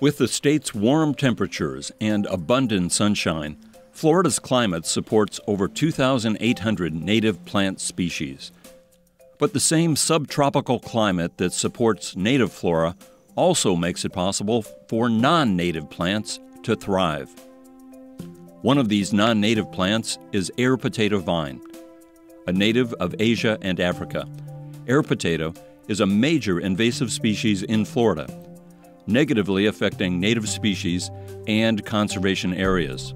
With the state's warm temperatures and abundant sunshine, Florida's climate supports over 2,800 native plant species. But the same subtropical climate that supports native flora also makes it possible for non-native plants to thrive. One of these non-native plants is air potato vine. A native of Asia and Africa, air potato is a major invasive species in Florida, negatively affecting native species and conservation areas.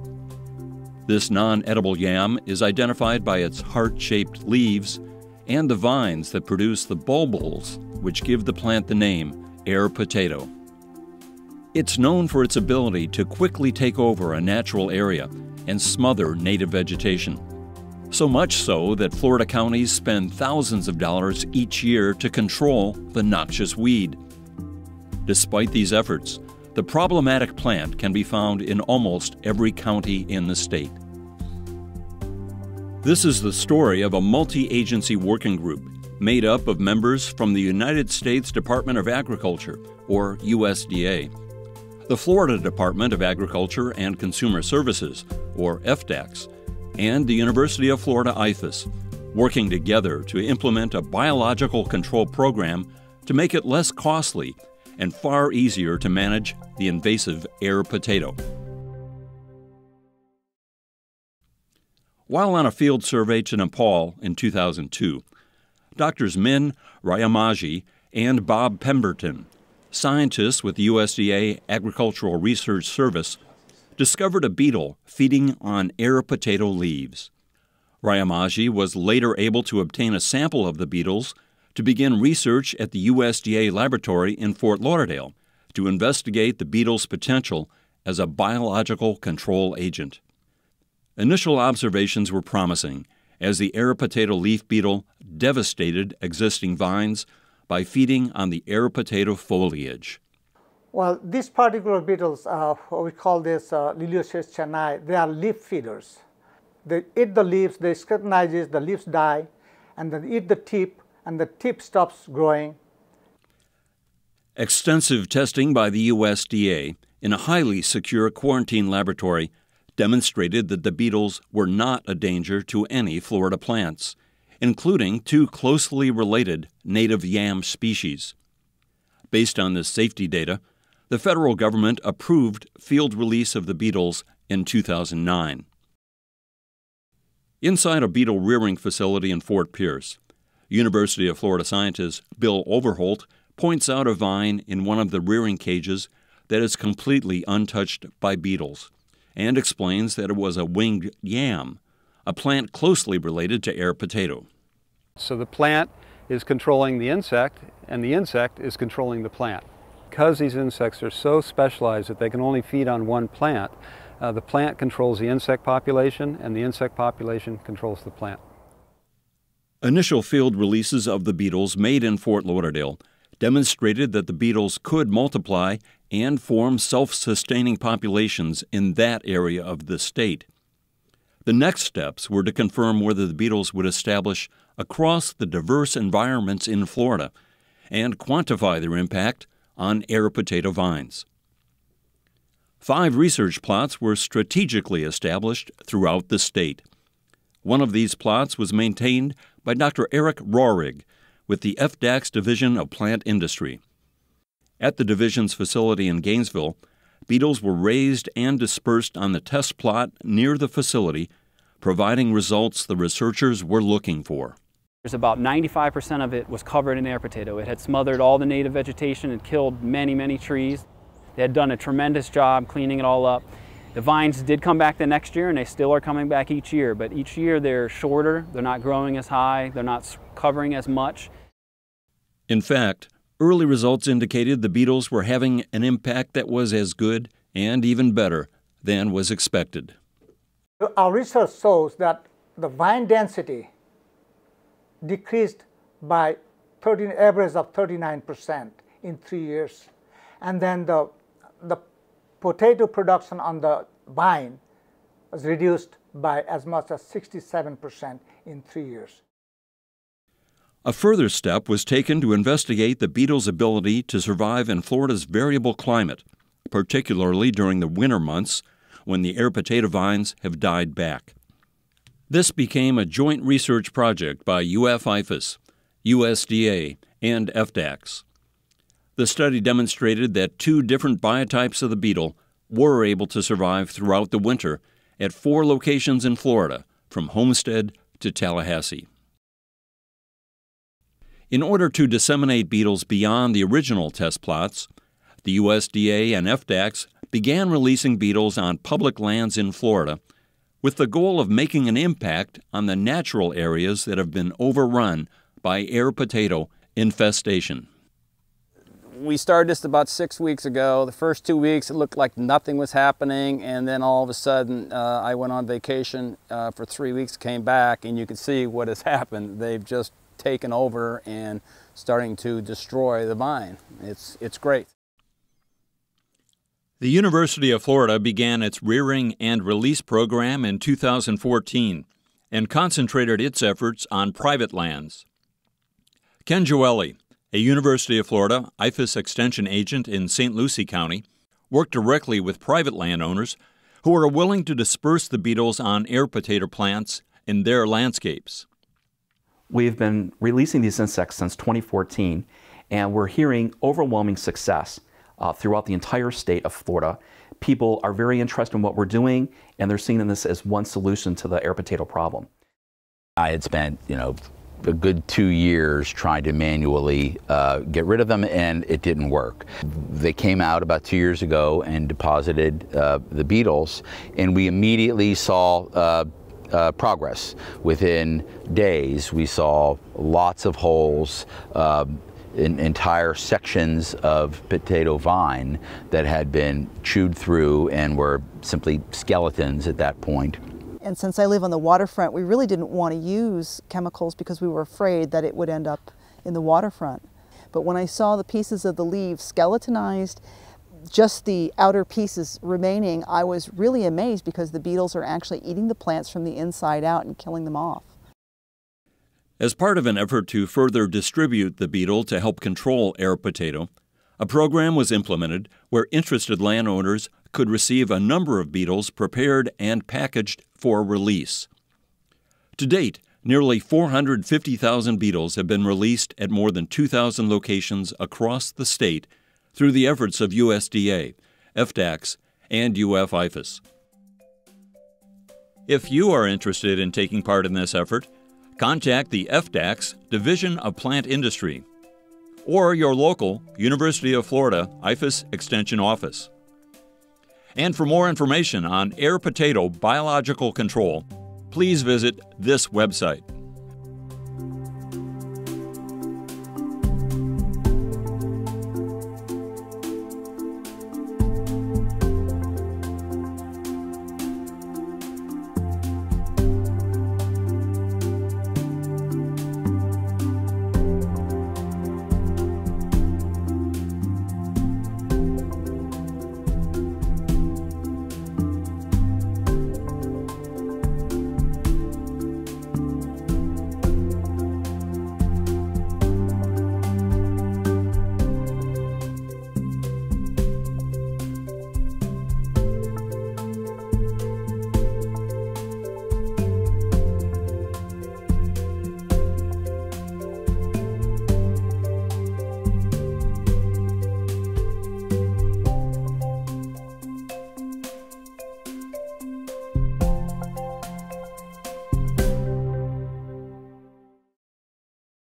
This non-edible yam is identified by its heart-shaped leaves and the vines that produce the bulbils, which give the plant the name air potato. It's known for its ability to quickly take over a natural area and smother native vegetation. So much so that Florida counties spend thousands of dollars each year to control the noxious weed. Despite these efforts, the problematic plant can be found in almost every county in the state. This is the story of a multi-agency working group made up of members from the United States Department of Agriculture, or USDA, the Florida Department of Agriculture and Consumer Services, or FDACS, and the University of Florida IFAS, working together to implement a biological control program to make it less costly and far easier to manage the invasive air potato. While on a field survey to Nepal in 2002, Drs. Min Rayamajhi and Bob Pemberton, scientists with the USDA Agricultural Research Service, discovered a beetle feeding on air potato leaves. Rayamajhi was later able to obtain a sample of the beetles to begin research at the USDA laboratory in Fort Lauderdale to investigate the beetle's potential as a biological control agent. Initial observations were promising, as the air potato leaf beetle devastated existing vines by feeding on the air potato foliage. Well, these particular beetles, we call this Lilioceris cheni, they are leaf feeders. They eat the leaves, they scrutinize, the leaves die, and then eat the tip, and the tip stops growing. Extensive testing by the USDA in a highly secure quarantine laboratory demonstrated that the beetles were not a danger to any Florida plants, including two closely related native yam species. Based on this safety data, the federal government approved field release of the beetles in 2009. Inside a beetle rearing facility in Fort Pierce, University of Florida scientist Bill Overholt points out a vine in one of the rearing cages that is completely untouched by beetles and explains that it was a winged yam, a plant closely related to air potato. So the plant is controlling the insect, and the insect is controlling the plant. Because these insects are so specialized that they can only feed on one plant, the plant controls the insect population, and the insect population controls the plant. Initial field releases of the beetles made in Fort Lauderdale demonstrated that the beetles could multiply and form self-sustaining populations in that area of the state. The next steps were to confirm whether the beetles would establish across the diverse environments in Florida and quantify their impact on air potato vines. 5 research plots were strategically established throughout the state. One of these plots was maintained by Dr. Eric Rohrig with the FDACS Division of Plant Industry. At the division's facility in Gainesville, beetles were raised and dispersed on the test plot near the facility, providing results the researchers were looking for. About 95% of it was covered in air potato. It had smothered all the native vegetation and killed many, many trees. They had done a tremendous job cleaning it all up. The vines did come back the next year, and they still are coming back each year, but each year they're shorter, they're not growing as high, they're not covering as much. In fact, early results indicated the beetles were having an impact that was as good and even better than was expected. Our research shows that the vine density decreased by average of 39% in 3 years. And then the potato production on the vine was reduced by as much as 67% in 3 years. A further step was taken to investigate the beetle's ability to survive in Florida's variable climate, particularly during the winter months when the air potato vines have died back. This became a joint research project by IFAS, USDA, and FDACS. The study demonstrated that two different biotypes of the beetle were able to survive throughout the winter at 4 locations in Florida, from Homestead to Tallahassee. In order to disseminate beetles beyond the original test plots, the USDA and FDACS began releasing beetles on public lands in Florida with the goal of making an impact on the natural areas that have been overrun by air potato infestation. We started this about 6 weeks ago. The first 2 weeks, it looked like nothing was happening, and then all of a sudden, I went on vacation for 3 weeks, came back, and you can see what has happened. They've just taken over and starting to destroy the vine. It's great. The University of Florida began its rearing and release program in 2014 and concentrated its efforts on private lands. Ken Joelli, a University of Florida IFAS extension agent in St. Lucie County, worked directly with private landowners who are willing to disperse the beetles on air potato plants in their landscapes. We've been releasing these insects since 2014, and we're hearing overwhelming success throughout the entire state of Florida. People are very interested in what we're doing, and they're seeing this as one solution to the air potato problem. I had spent, a good 2 years trying to manually get rid of them, and it didn't work. They came out about 2 years ago and deposited the beetles, and we immediately saw progress. Within days, we saw lots of holes in entire sections of potato vine that had been chewed through and were simply skeletons at that point. And since I live on the waterfront, we really didn't want to use chemicals because we were afraid that it would end up in the waterfront. But when I saw the pieces of the leaves skeletonized, just the outer pieces remaining, I was really amazed because the beetles are actually eating the plants from the inside out and killing them off. As part of an effort to further distribute the beetle to help control air potato, a program was implemented where interested landowners could receive a number of beetles prepared and packaged for release. To date, nearly 450,000 beetles have been released at more than 2,000 locations across the state through the efforts of USDA, FDACS, and IFAS. If you are interested in taking part in this effort, contact the FDACS Division of Plant Industry or your local University of Florida IFAS Extension office. And for more information on air potato biological control, please visit this website.